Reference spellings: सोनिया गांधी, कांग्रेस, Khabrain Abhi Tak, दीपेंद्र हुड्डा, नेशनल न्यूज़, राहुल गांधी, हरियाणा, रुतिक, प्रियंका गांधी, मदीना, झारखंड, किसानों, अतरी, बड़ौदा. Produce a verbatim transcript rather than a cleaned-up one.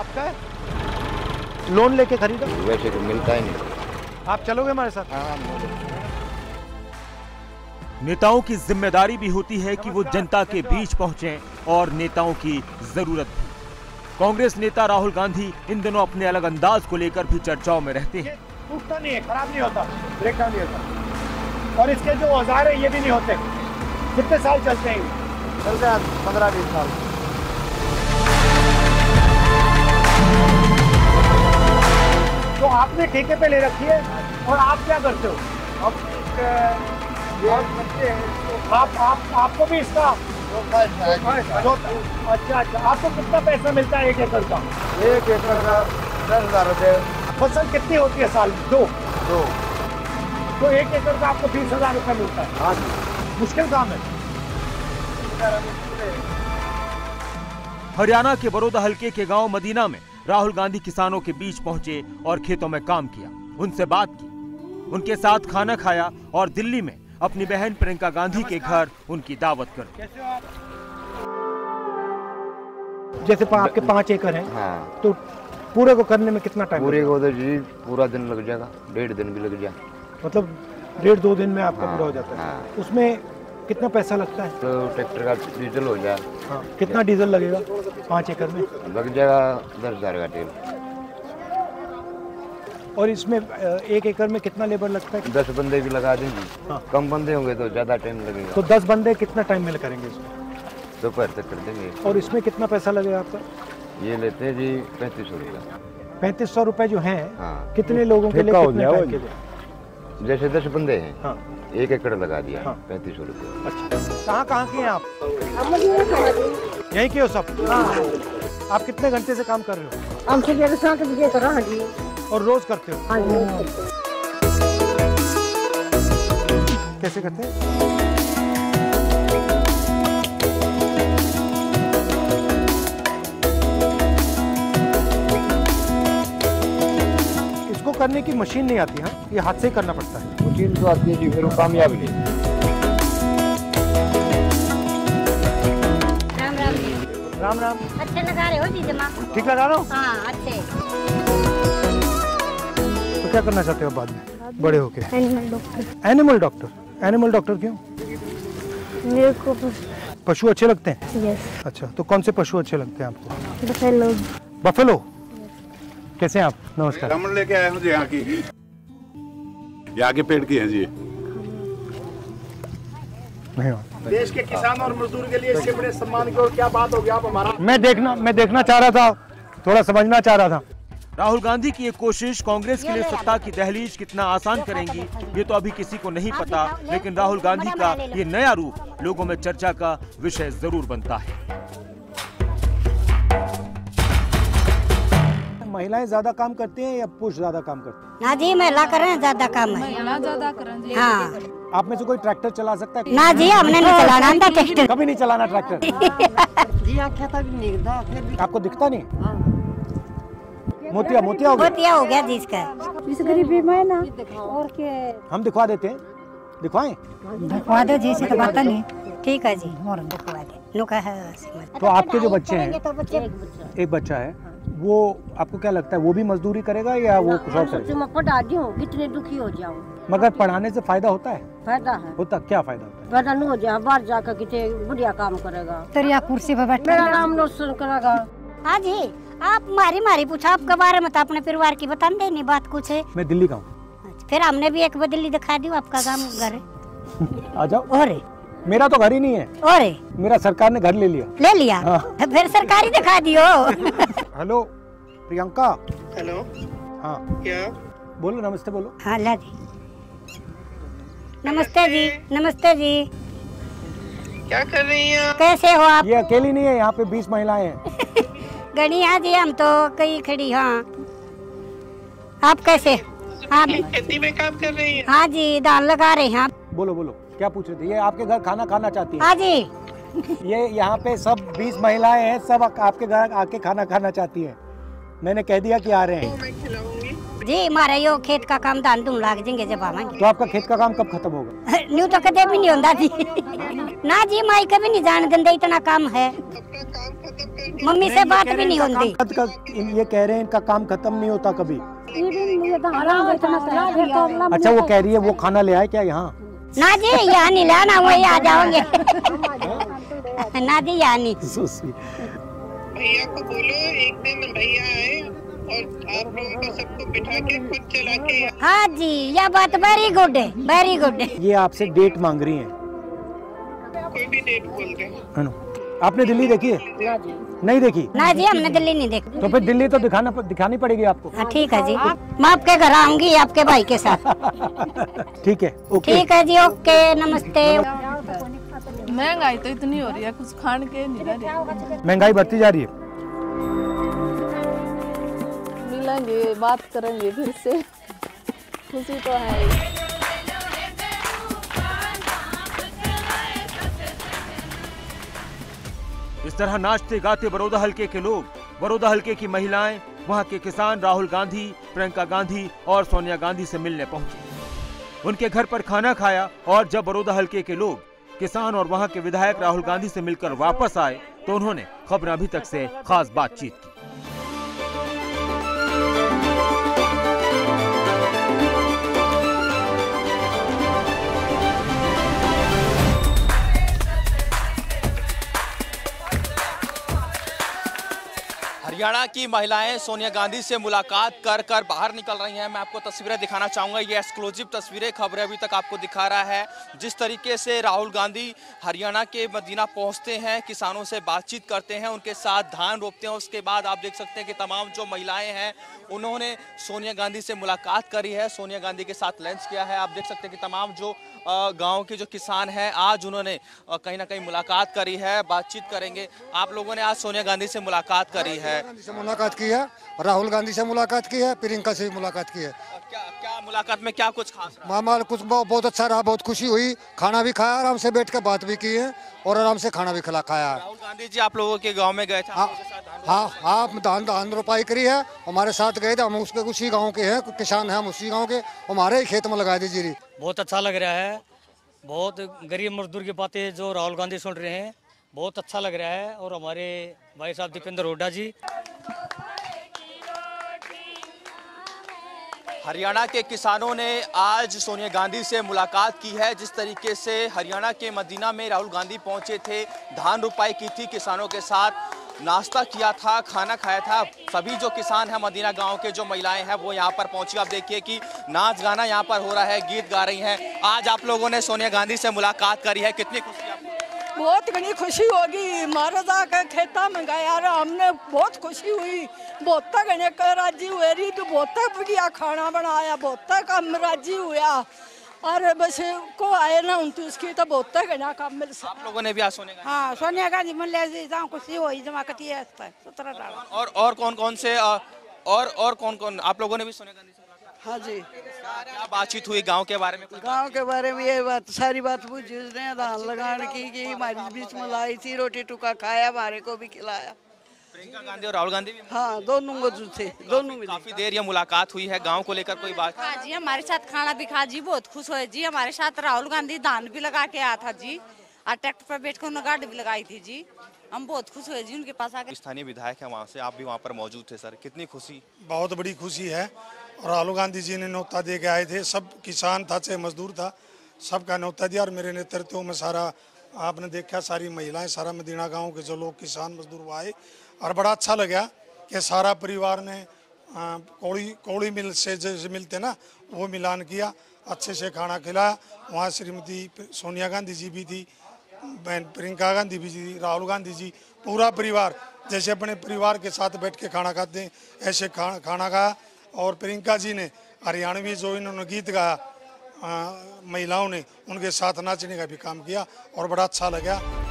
आपका है? लोन लेके खरीदा? वैसे तो मिलता ही नहीं। आप चलोगे हमारे साथ? हाँ। नेताओं की जिम्मेदारी भी होती है कि वो जनता के बीच पहुंचें और नेताओं की जरूरत भी। कांग्रेस नेता राहुल गांधी इन दिनों अपने अलग अंदाज को लेकर भी चर्चाओं में रहते हैं। टूटता नहीं है, खराब नहीं होता, ब्रेकडाउन नहीं होता, और इसके जो औजार है ये भी नहीं होते। कितने साल चलते हैं? चलते हैं पंद्रह बीस साल। तो आपने ठेके पे ले रखी है और आप क्या करते हो? अब ये बच्चे हैं, आप आप आपको भी इसका अच्छा अच्छा आपको कितना पैसा मिलता है एक एकड़ का? एक एकड़ का दस हजार रुपये। फसल कितनी होती है साल? दो दो तो एक एकड़ का आपको बीस हजार रुपये मिलता है? हाँ जी। मुश्किल काम है। हरियाणा के बड़ौदा हलके के गांव मदीना में राहुल गांधी किसानों के बीच पहुंचे और खेतों में काम किया, उनसे बात की, उनके साथ खाना खाया और दिल्ली में अपनी बहन प्रियंका गांधी के घर उनकी दावत कर। जैसे आपके पाँच एकड़ हैं, हाँ। तो पूरे को करने में कितना टाइम? पूरे को तो जी पूरा दिन लग जाएगा, डेढ़ दिन भी लग जाएगा। मतलब डेढ़ दो दिन में आपका हाँ, पूरा हो जाता है? हाँ। उसमें कितना पैसा लगता है? तो ट्रैक्टर का डीजल हो जाए। हाँ। कितना डीजल लगेगा पाँच एकड़ में? लग जाएगा दस हजार का तेल। और इसमें एक एकड़ में कितना लेबर लगता है? दस बंदे भी लगा देंगे। हाँ। कम बंदे होंगे तो ज्यादा टाइम लगेगा। तो दस बंदे कितना टाइम में करेंगे इसमें? दोपहर तक कर देंगे। और इसमें कितना पैसा लगेगा आपका? ये लेते हैं जी पैंतीस सौ रुपये। पैंतीस सौ रुपये जो है कितने लोगों के लिए? जैसे दस बंदे हैं, हाँ। एक एकड़ लगा दिया, हाँ। पैंतीस सौ रुपये। अच्छा, कहाँ कहाँ की हैं आप? यहीं के हो सब? हाँ। आप कितने घंटे से काम कर रहे हो? हम से डेढ़ साल से कर रहा जी। और रोज करते हो? हाँ जी। कैसे करते हैं? करने की मशीन नहीं आती? हाँ, ये हाथ से करना पड़ता है। मशीन तो आती है जी, फिर वो कामयाब नहीं। राम राम जी। राम राम। अच्छे लगा रहे हो जी? दिमाग ठीक लगा रहे हो? हाँ, अच्छे। तो क्या करना चाहते हो बाद में बड़े होके? Animal doctor. Animal doctor? Animal doctor क्यों? मेरे को पशु अच्छे लगते हैं। अच्छा, तो कौन से पशु अच्छे लगते हैं आपको? बफेलो। बफेलो? कैसे आप? नमस्कार। कमल लेके आया हूँ जी, यहाँ की यहाँ के पेड़ की है जी। देश के किसान और मजदूर के लिए इससे बड़े सम्मान की और क्या बात होगी आप हमारा? मैं देखना मैं देखना चाह रहा था, थोड़ा समझना चाह रहा था। राहुल गांधी की ये कोशिश कांग्रेस के लिए सत्ता की दहलीज कितना आसान करेंगी ये तो अभी किसी को नहीं पता, लेकिन राहुल गांधी का ये नया रूप लोगों में चर्चा का विषय जरूर बनता है। महिलाएं ज्यादा काम करती हैं या पुरुष ज्यादा काम करते हैं? ना जी, महिला कर रहे हैं, ज्यादा काम है। महिला ज्यादा कर रहे हैं। हाँ। आप में से कोई ट्रैक्टर चला सकता है? ना जी, हमने नहीं चलाना था ट्रैक्टर। कभी नहीं चलाना ट्रैक्टर जी? आंखें तक नहीं दिखता। आपको दिखता नहीं? मोतिया मोतिया हो गया? मोतिया हो गया जी इसका। इस गरीबी में ना और के हम दिखवा देते हैं। दिखवाएं? दिखवा दो जी, से तो बात नहीं। ठीक है जी, और दिखवा दे। तो आपके जो बच्चे हैं, एक बच्चा है, वो आपको क्या लगता है वो भी मजदूरी करेगा या वो कुछ और करेगा? मैं पढ़ा दी हूँ, कितने दुखी हो जाऊँ। मगर पढ़ाने से फायदा होता है? फायदा है। होता क्या फायदा होता है? फायदा नहीं हो जाए, बाहर जाकर कितने बढ़िया काम करेगा। तेरे कुर्सी पर बैठ मेरा नाम रोशन करेगा। हाँ जी, आप मारी मारी पूछा आपके बारे में, अपने परिवार की बता देनी बात कुछ है। मैं दिल्ली का हूँ। फिर हमने भी एक बार दिल्ली दिखा दी। आपका काम घर है? आ जाओ। और मेरा तो घर ही नहीं है। और मेरा सरकार ने घर ले लिया। ले लिया? फिर सरकारी दिखा दियो। हेलो प्रियंका। हेलो। हाँ क्या बोलो? नमस्ते बोलो। हाँ ला जी। नमस्ते जी। नमस्ते जी। क्या कर रही हैं? कैसे हो आप? ये अकेली नहीं है, यहाँ पे बीस महिलाएं हैं। गणी हाँ जी, हम तो कई खड़ी। हाँ, आप कैसे? आप खेती में काम कर रही हैं? हाँ जी, धान लगा रहे हैं। आप बोलो बोलो, क्या पूछ रहे थे? ये आपके घर खाना खाना चाहती है? हाँ जी। ये यहाँ पे सब बीस महिलाएं हैं, सब आपके घर आके खाना खाना चाहती हैं। मैंने कह दिया कि आ रहे हैं जी। हमारा यो खेत का काम धान तुम लाग देंगे जब आवाएंगे। तो आपका खेत का काम कब खत्म होगा? न्यू तो कदे भी नहीं होता जी। ना जी, माई कभी नहीं जान देंगे, इतना काम है। मम्मी से बात भी नहीं होती। ये कह रहे हैं इनका काम खत्म नहीं होता कभी। अच्छा वो कह रही है वो खाना ले आए क्या यहाँ? ना जी यहाँ नहीं लाना, वही आ जाओगे। ना जी यहाँ नहीं। भैया को बोलो एक दिन भैया आए और आप लोगों को सबको बिठा के खुद चला के। हाँ जी यह बात वेरी गुड है, वेरी गुड। ये आपसे डेट मांग रही है, कोई भी डेट बोल दे। आपने दिल्ली देखी है? नहीं देखी? ना जी हमने दिल्ली नहीं देखी। तो फिर दिल्ली तो दिखाना दिखानी पड़ेगी आपको। हाँ ठीक है जी, मैं आपके घर आऊंगी आपके भाई के साथ। ठीक है ओके। ठीक है जी ओके, नमस्ते। महंगाई तो इतनी हो रही है, कुछ खाने के नहीं, महंगाई बढ़ती जा रही है। मिलेंगे बात करेंगे फिर से, खुशी तो है। इस तरह नाचते गाते बड़ौदा हलके के लोग, बड़ौदा हलके की महिलाएं, वहां के किसान राहुल गांधी, प्रियंका गांधी और सोनिया गांधी से मिलने पहुंचे। उनके घर पर खाना खाया और जब बड़ौदा हलके के लोग, किसान और वहां के विधायक राहुल गांधी से मिलकर वापस आए तो उन्होंने खबरें अभी तक से खास बातचीत की। हरियाणा की महिलाएं सोनिया गांधी से मुलाकात कर कर बाहर निकल रही हैं। मैं आपको तस्वीरें दिखाना चाहूँगा, ये एक्सक्लूसिव तस्वीरें खबरें अभी तक आपको दिखा रहा है। जिस तरीके से राहुल गांधी हरियाणा के मदीना पहुँचते हैं, किसानों से बातचीत करते हैं, उनके साथ धान रोपते हैं, उसके बाद आप देख सकते हैं कि तमाम जो महिलाएँ हैं उन्होंने सोनिया गांधी से मुलाकात करी है, सोनिया गांधी के साथ लंच किया है। आप देख सकते हैं कि तमाम जो गाँव के जो किसान हैं आज उन्होंने कहीं ना कहीं मुलाकात करी है, बातचीत करेंगे। आप लोगों ने आज सोनिया गांधी से मुलाकात करी है, गांधी से मुलाकात की है, राहुल गांधी से मुलाकात की है, प्रियंका से भी मुलाकात की है। क्या क्या मुलाकात में क्या कुछ खास रहा? मामा कुछ बहुत अच्छा रहा, बहुत खुशी हुई, खाना भी खाया, आराम से बैठ कर बात भी की है और आराम से खाना भी खिला खाया। राहुल गांधी जी आप लोगों के गांव में गए थे? हाँ हाँ हाँ, धान धान रोपाई करी है, हमारे साथ गए थे, हम उसके उसी गाँव के हैं, किसान है हम उसी गाँव के, हमारे ही खेत में लगा दी जीरी। बहुत अच्छा लग रहा है, बहुत गरीब मजदूर की बातें जो राहुल गांधी सुन रहे हैं, बहुत अच्छा लग रहा है। और हमारे भाई साहब दीपेंद्र हुड्डा जी। हरियाणा के किसानों ने आज सोनिया गांधी से मुलाकात की है। जिस तरीके से हरियाणा के मदीना में राहुल गांधी पहुंचे थे, धान रोपाई की थी, किसानों के साथ नाश्ता किया था, खाना खाया था। सभी जो किसान हैं मदीना गांव के, जो महिलाएं हैं वो यहां पर पहुंची। आप देखिए कि नाच गाना यहां पर हो रहा है, गीत गा रही हैं। आज आप लोगों ने सोनिया गांधी से मुलाकात करी है, कितनी खुशी? बहुत घनी खुशी होगी, महाराजा का खेता मंगाया रहा, हमने बहुत खुशी हुई, बहुत घने का राजी हुए रही, तो बहुत बढ़िया खाना बनाया, बहुत कम राजी हुआ और बस को आए ना उन तो उसकी तो बहुत घना काम मिल सकता। आप लोगों ने भी आज सोनिया गांधी? हाँ सोनिया गांधी मिले जहाँ खुशी हुई जमाकती है सत्रह। और और कौन कौन से और और कौन कौन आप लोगों ने भी सोनिया गांधी? हाँ जी, क्या बातचीत हुई गांव के बारे में? गांव के बारे में ये बात सारी बात पूछी उसने, धान लगाने की कि हमारी बीच मलाई थी, रोटी टुका खाया, हमारे को भी खिलाया। प्रियंका गांधी और राहुल गांधी भी? हाँ दोनों को जुटे, दोनों मिले। काफी देर ये मुलाकात हुई है, गांव को लेकर कोई बात? हाँ जी हमारे साथ खाना भी खा जी, बहुत खुश हुए जी। हमारे साथ राहुल गांधी धान भी लगा के आया था जी, और ट्रैक्टर पर बैठ कर उन्होंने गाड़ी भी लगाई थी जी, हम बहुत खुश हुए जी उनके पास आकर। स्थानीय विधायक है वहाँ से, आप भी वहाँ पर मौजूद थे सर, कितनी खुशी? बहुत बड़ी खुशी है, और राहुल गांधी जी ने न्योता दे के आए थे, सब किसान था चाहे मजदूर था, सबका न्योता दिया। और मेरे नेतृत्व में सारा आपने देखा, सारी महिलाएं, सारा मदीना गांव के जो लोग किसान मजदूर वो आए, और बड़ा अच्छा लगा कि सारा परिवार ने कोड़ी कोड़ी मिल से जैसे मिलते ना वो मिलान किया, अच्छे से खाना खिलाया। वहाँ श्रीमती सोनिया गांधी जी भी थी, बहन प्रियंका गांधी भी जी, राहुल गांधी जी, पूरा परिवार जैसे अपने परिवार के साथ बैठ के खाना खाते हैं ऐसे खाना खाना खाया। और प्रियंका जी ने हरियाणवी जो इन्होंने गीत गाया महिलाओं ने, उनके साथ नाचने का भी काम किया और बड़ा अच्छा लगा।